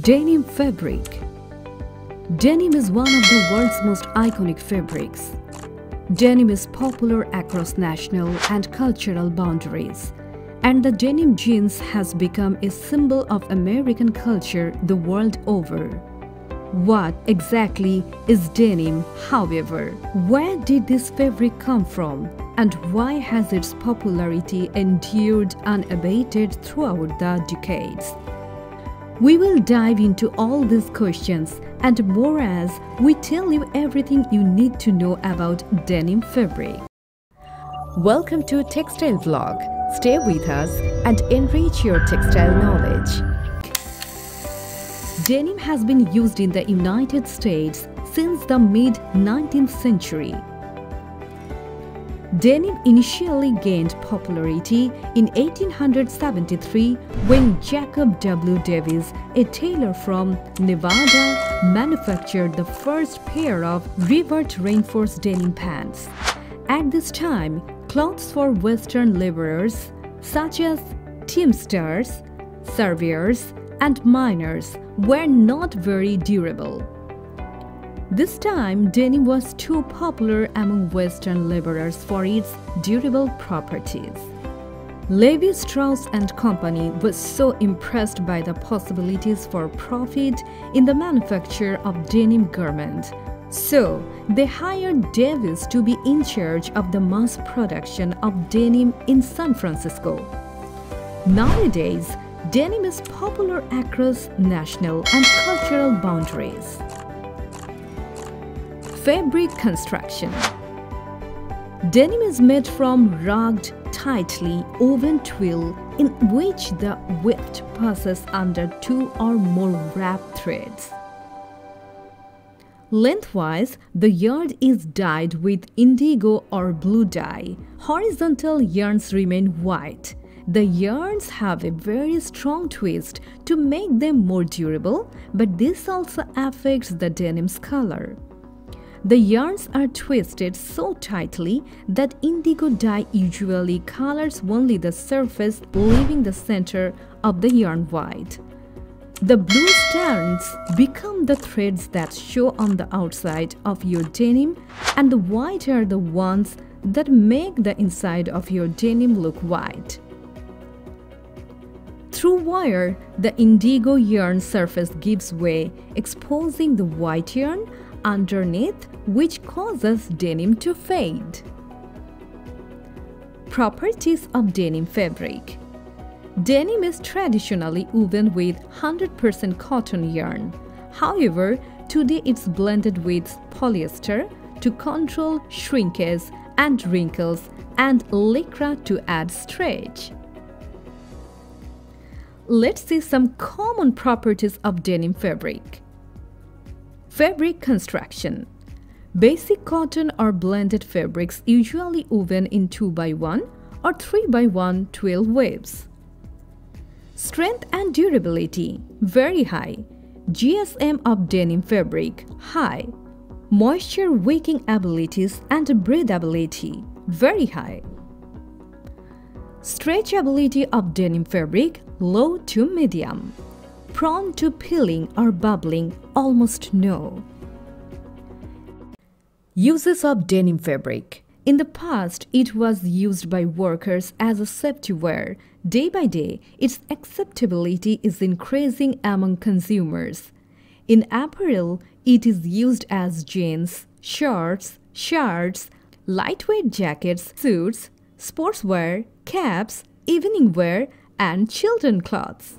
Denim fabric. Denim is one of the world's most iconic fabrics. Denim is popular across national and cultural boundaries, and the denim jeans has become a symbol of American culture the world over. What exactly is denim, however? Where did this fabric come from, and why has its popularity endured unabated throughout the decades? We will dive into all these questions and more as we tell you everything you need to know about denim fabric. Welcome to Textile Vlog. Stay with us and enrich your textile knowledge. Denim has been used in the United States since the mid-19th century. Denim initially gained popularity in 1873 when Jacob W. Davis, a tailor from Nevada, manufactured the first pair of revert reinforced denim pants. At this time, clothes for Western laborers such as teamsters, surveyors, and miners were not very durable. This time, denim was too popular among Western laborers for its durable properties. Levi Strauss and Company was so impressed by the possibilities for profit in the manufacture of denim garment, so they hired Davis to be in charge of the mass production of denim in San Francisco. Nowadays, denim is popular across national and cultural boundaries. Fabric construction. Denim is made from rugged, tightly woven twill in which the weft passes under two or more wrap threads. Lengthwise, the yard is dyed with indigo or blue dye. Horizontal yarns remain white. The yarns have a very strong twist to make them more durable, but this also affects the denim's color. The yarns are twisted so tightly that indigo dye usually colors only the surface, leaving the center of the yarn white. The blue strands become the threads that show on the outside of your denim, and the white are the ones that make the inside of your denim look white. Through wire, the indigo yarn surface gives way, exposing the white yarn underneath, which causes denim to fade. Properties of denim fabric. Denim is traditionally woven with 100% cotton yarn. However, today it's blended with polyester to control shrinkage and wrinkles, and lycra to add stretch. Let's see some common properties of denim fabric. Fabric construction. Basic cotton or blended fabrics usually woven in 2x1 or 3x1 twill webs. Strength and durability very high. GSM of denim fabric high. Moisture wicking abilities and breathability very high. Stretchability of denim fabric low to medium. Prone to peeling or bubbling, almost no. Uses of denim fabric. In the past, it was used by workers as a safety wear. Day by day, its acceptability is increasing among consumers. In apparel, it is used as jeans, shorts, shirts, lightweight jackets, suits, sportswear, caps, evening wear, and children's clothes.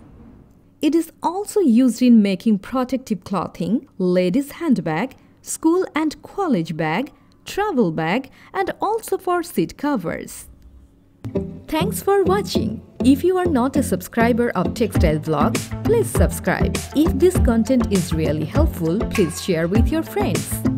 It is also used in making protective clothing, ladies' handbag, school and college bag, travel bag, and also for seat covers. Thanks for watching. If you are not a subscriber of Textile Vlog, please subscribe. If this content is really helpful, please share with your friends.